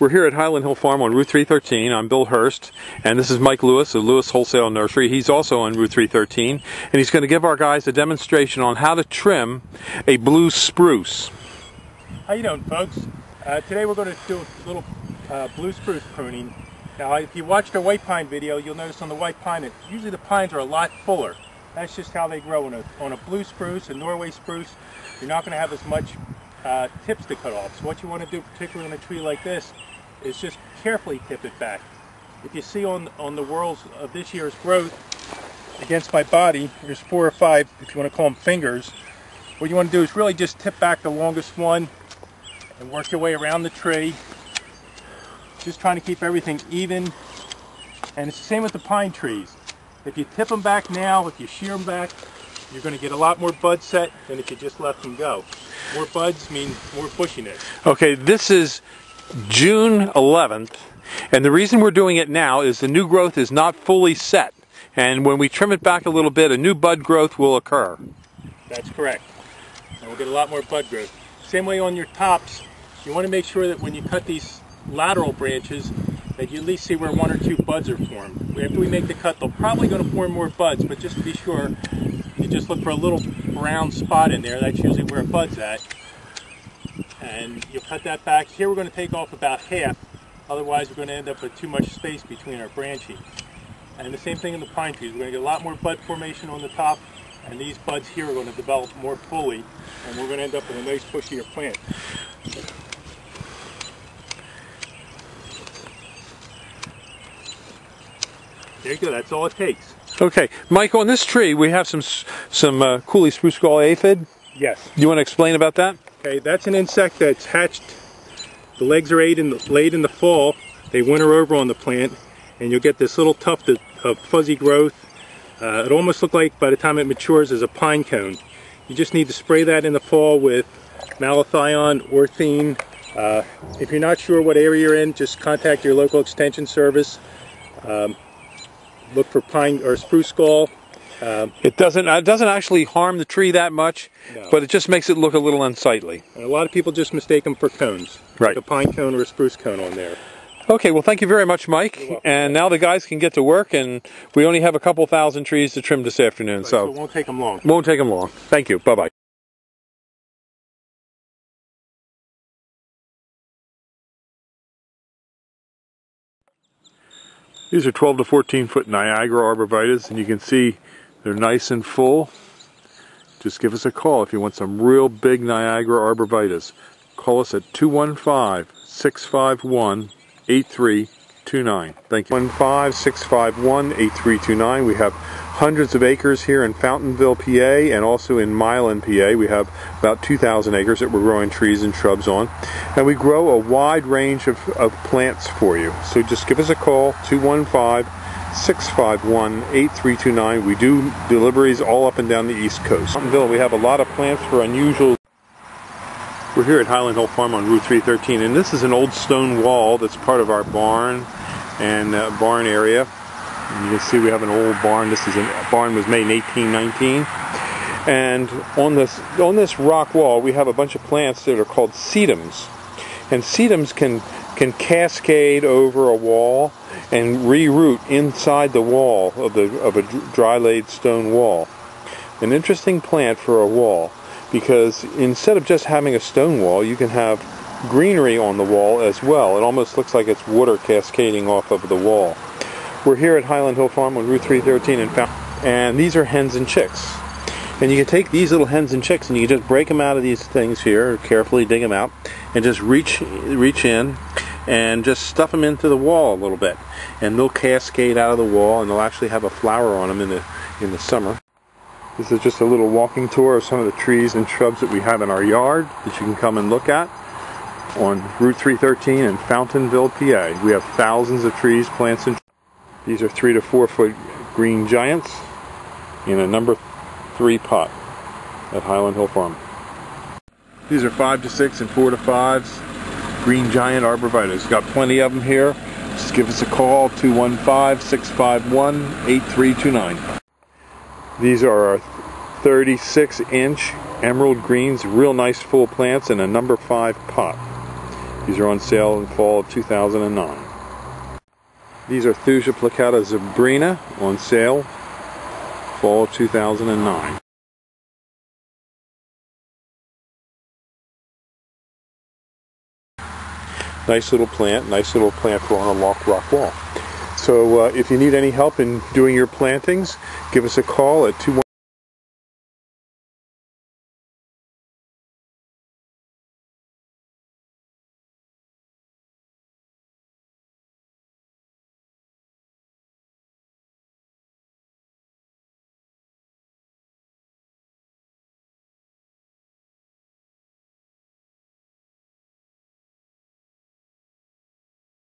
We're here at Highland Hill Farm on Route 313. I'm Bill Hurst, and this is Mike Lewis of Lewis Wholesale Nursery. He's also on Route 313, and he's going to give our guys a demonstration on how to trim a blue spruce. How you doing, folks? Today we're going to do a little blue spruce pruning. Now, if you watched our white pine video, you'll notice on the white pine that usually the pines are a lot fuller. That's just how they grow. On a blue spruce, a Norway spruce, you're not going to have as much tips to cut off. So what you want to do, particularly on a tree like this, is just carefully tip it back. If you see on the whorls of this year's growth against my body, there's 4 or 5, if you want to call them fingers. What you want to do is really just tip back the longest one and work your way around the tree, just trying to keep everything even. And it's the same with the pine trees. If you tip them back now, if you shear them back, you're going to get a lot more bud set than if you just let them go. More buds mean more bushiness. Okay, this is June 11th, and the reason we're doing it now is the new growth is not fully set, and when we trim it back a little bit, a new bud growth will occur. That's correct, and we'll get a lot more bud growth. Same way on your tops, you want to make sure that when you cut these lateral branches that you at least see where 1 or 2 buds are formed. After we make the cut, they're probably going to form more buds, but just to be sure, you just look for a little brown spot in there. That's usually where a bud's at. And you'll cut that back. Here we're going to take off about half, otherwise we're going to end up with too much space between our branching. And the same thing in the pine trees. We're going to get a lot more bud formation on the top, and these buds here are going to develop more fully, and we're going to end up with a nice bushier plant. There you go, that's all it takes. Okay, Mike, on this tree we have some Cooley spruce gall aphid. Yes. Do you want to explain about that? Okay, that's an insect that's hatched. The legs are laid in the fall. They winter over on the plant, and you'll get this little tuft of fuzzy growth. It almost looks like, by the time it matures, is a pine cone. You just need to spray that in the fall with malathion, Orthene. If you're not sure what area you're in, just contact your local extension service. Look for pine or spruce gall. It doesn't actually harm the tree that much, no, but it just makes it look a little unsightly. And a lot of people just mistake them for cones, right? Like a pine cone or a spruce cone on there. Okay, well, thank you very much, Mike. And now the guys can get to work, and we only have a couple thousand trees to trim this afternoon, right, so it won't take them long. Won't take them long. Thank you. Bye bye. These are 12 to 14 foot Niagara Arborvitae, and you can see they're nice and full. Just give us a call if you want some real big Niagara Arborvitae. Call us at 215-651-8329. Thank you. 215-651-8329. We have hundreds of acres here in Fountainville, PA, and also in Milan, PA. We have about 2,000 acres that we're growing trees and shrubs on. And we grow a wide range of plants for you. So just give us a call, 215-651-8329. We do deliveries all up and down the East Coast. Fountainville, we have a lot of plants for unusual. We're here at Highland Hill Farm on Route 313, and this is an old stone wall that's part of our barn and barn area. And you can see we have an old barn. This is barn was made in 1819, and on this rock wall we have a bunch of plants that are called sedums, and sedums can cascade over a wall and re-root inside the wall of a dry laid stone wall. An interesting plant for a wall, because instead of just having a stone wall, you can have greenery on the wall as well. It almost looks like it's water cascading off of the wall. We're here at Highland Hill Farm on Route 313 in Fountainville, and these are hens and chicks. And you can take these little hens and chicks and you can just break them out of these things here, carefully dig them out, and just reach in and just stuff them into the wall a little bit. And they'll cascade out of the wall, and they'll actually have a flower on them in the summer. This is just a little walking tour of some of the trees and shrubs that we have in our yard that you can come and look at on Route 313 in Fountainville, PA. We have thousands of trees, plants, and these are 3 to 4 foot green giants in a number 3 pot at Highland Hill Farm. These are 5 to 6 and 4 to 5s green giant arborvitaes. Got plenty of them here. Just give us a call, 215-651-8329. These are our 36-inch emerald greens, real nice full plants in a number 5 pot. These are on sale in fall of 2009. These are Thuja Placata Zabrina on sale fall of 2009. Nice little plant for on a rock wall. So if you need any help in doing your plantings, give us a call at 213-213-213-213.